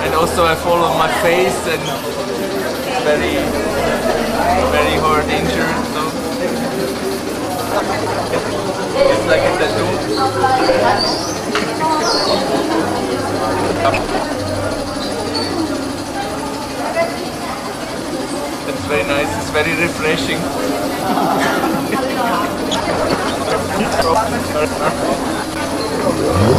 And also I fall on my face and it's very hard injured, so it's like a tattoo. It's very nice, it's very refreshing.